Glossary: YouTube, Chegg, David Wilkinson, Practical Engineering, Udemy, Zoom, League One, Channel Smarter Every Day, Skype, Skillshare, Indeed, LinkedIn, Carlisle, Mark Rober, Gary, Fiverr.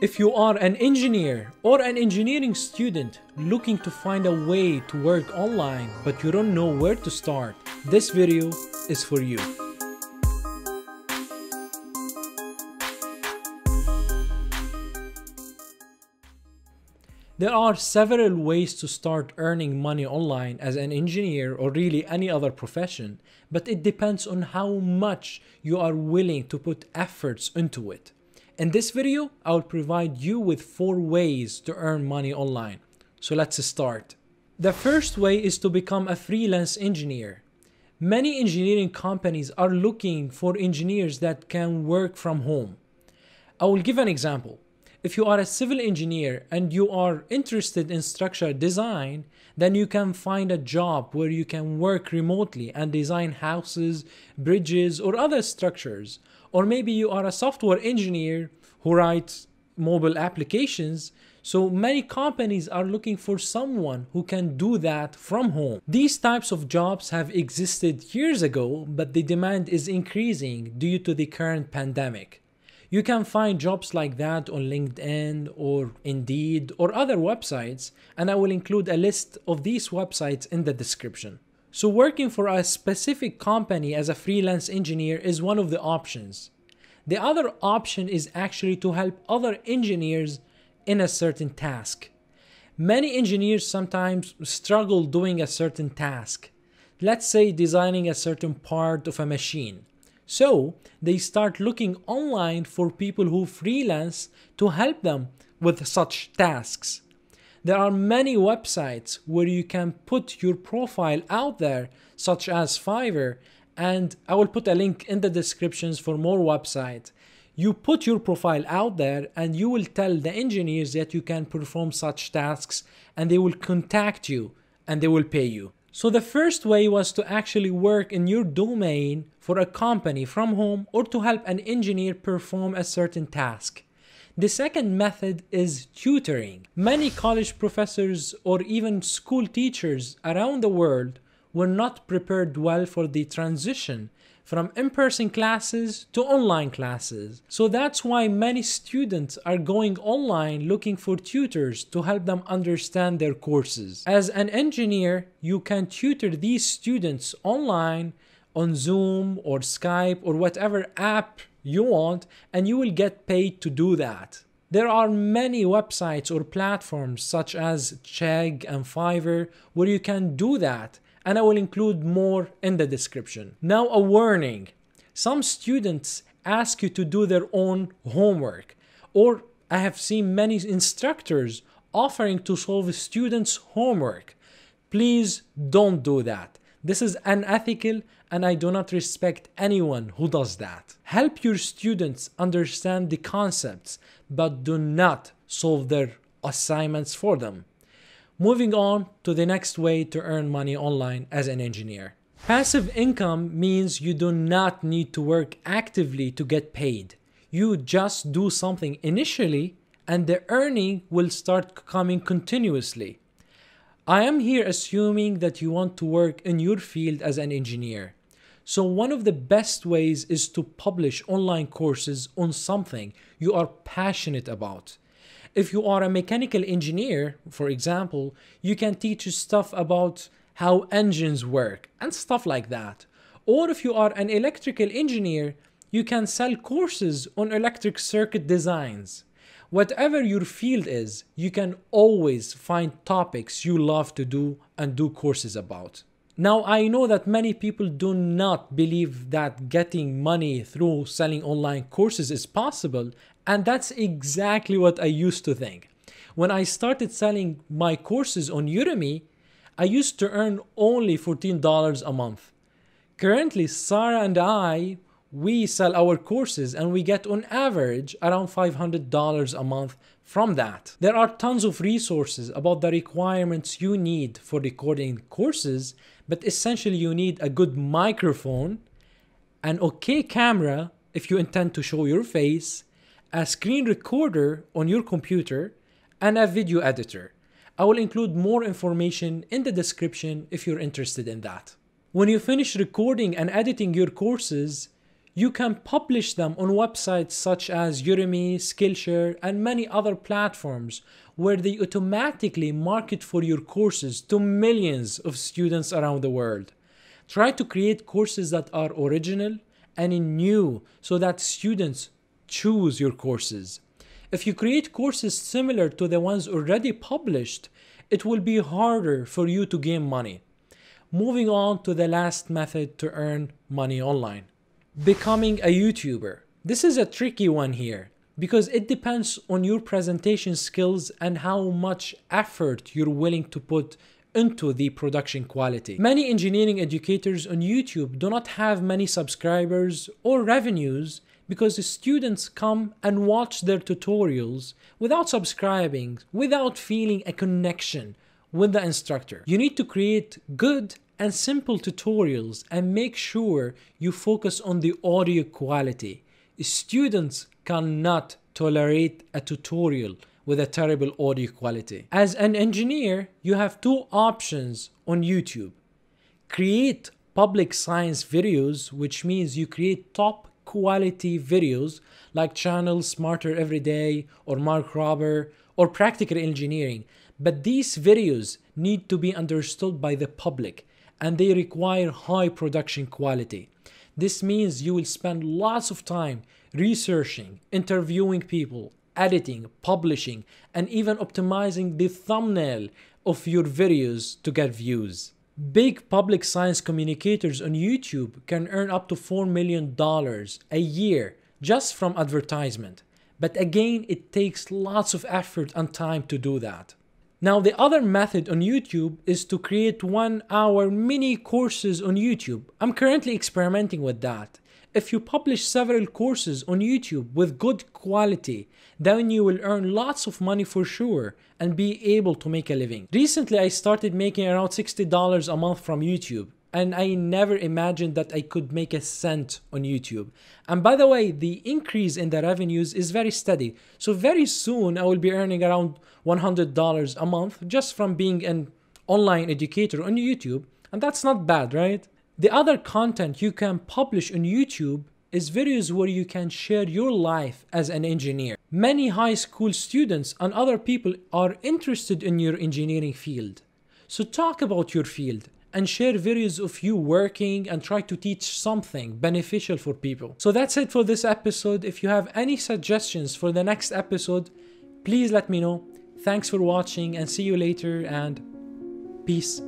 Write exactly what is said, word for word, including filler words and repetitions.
If you are an engineer or an engineering student looking to find a way to work online but you don't know where to start, this video is for you. There are several ways to start earning money online as an engineer or really any other profession, but it depends on how much you are willing to put efforts into it. In this video, I will provide you with four ways to earn money online. So let's start. The first way is to become a freelance engineer. Many engineering companies are looking for engineers that can work from home. I will give an example. If you are a civil engineer and you are interested in structural design, then you can find a job where you can work remotely and design houses, bridges, or other structures. Or maybe you are a software engineer who writes mobile applications. So many companies are looking for someone who can do that from home. These types of jobs have existed years ago, but the demand is increasing due to the current pandemic. You can find jobs like that on LinkedIn or Indeed or other websites, and I will include a list of these websites in the description. So working for a specific company as a freelance engineer is one of the options. The other option is actually to help other engineers in a certain task. Many engineers sometimes struggle doing a certain task. Let's say designing a certain part of a machine. So they start looking online for people who freelance to help them with such tasks. There are many websites where you can put your profile out there, such as Fiverr, and I will put a link in the descriptions for more websites. You put your profile out there and you will tell the engineers that you can perform such tasks, and they will contact you and they will pay you. So the first way was to actually work in your domain for a company from home or to help an engineer perform a certain task. The second method is tutoring. Many college professors or even school teachers around the world were not prepared well for the transition from in-person classes to online classes. So that's why many students are going online looking for tutors to help them understand their courses. As an engineer, you can tutor these students online on Zoom or Skype or whatever app you want, and you will get paid to do that. There are many websites or platforms such as Chegg and Fiverr where you can do that, and I will include more in the description. Now, a warning. Some students ask you to do their own homework, or I have seen many instructors offering to solve students' homework. Please don't do that. This is unethical, and I do not respect anyone who does that. Help your students understand the concepts, but do not solve their assignments for them. Moving on to the next way to earn money online as an engineer. Passive income means you do not need to work actively to get paid. You just do something initially and the earning will start coming continuously. I am here assuming that you want to work in your field as an engineer. So one of the best ways is to publish online courses on something you are passionate about. If you are a mechanical engineer, for example, you can teach stuff about how engines work and stuff like that. Or if you are an electrical engineer, you can sell courses on electric circuit designs. Whatever your field is, you can always find topics you love to do and do courses about. Now, I know that many people do not believe that getting money through selling online courses is possible, and that's exactly what I used to think. When I started selling my courses on Udemy, I used to earn only fourteen dollars a month. Currently, Sarah and I, we sell our courses and we get on average around five hundred dollars a month from that. There are tons of resources about the requirements you need for recording courses, but essentially you need a good microphone, an okay camera if you intend to show your face, a screen recorder on your computer, and a video editor. I will include more information in the description if you're interested in that. When you finish recording and editing your courses, you can publish them on websites such as Udemy, Skillshare, and many other platforms where they automatically market for your courses to millions of students around the world. Try to create courses that are original and new so that students choose your courses. If you create courses similar to the ones already published, it will be harder for you to gain money. Moving on to the last method to earn money online. Becoming a YouTuber. This is a tricky one here because it depends on your presentation skills and how much effort you're willing to put into the production quality. Many engineering educators on YouTube do not have many subscribers or revenues because the students come and watch their tutorials without subscribing, without feeling a connection with the instructor. You need to create good and simple tutorials and make sure you focus on the audio quality. Students cannot tolerate a tutorial with a terrible audio quality. As an engineer, you have two options on YouTube. Create public science videos, which means you create top quality videos like Channel Smarter Every Day or Mark Rober or Practical Engineering. But these videos need to be understood by the public and they require high production quality. This means you will spend lots of time researching, interviewing people, editing, publishing, and even optimizing the thumbnail of your videos to get views. Big public science communicators on YouTube can earn up to four million dollars a year just from advertisement. But again, it takes lots of effort and time to do that. Now, the other method on YouTube is to create one hour mini courses on YouTube. I'm currently experimenting with that. If you publish several courses on YouTube with good quality, then you will earn lots of money for sure and be able to make a living. Recently, I started making around sixty dollars a month from YouTube, and I never imagined that I could make a cent on YouTube. And by the way, the increase in the revenues is very steady. So very soon I will be earning around one hundred dollars a month just from being an online educator on YouTube. And that's not bad, right? The other content you can publish on YouTube is videos where you can share your life as an engineer. Many high school students and other people are interested in your engineering field. So talk about your field and share videos of you working and try to teach something beneficial for people. So that's it for this episode. If you have any suggestions for the next episode, please let me know. Thanks for watching and see you later, and peace.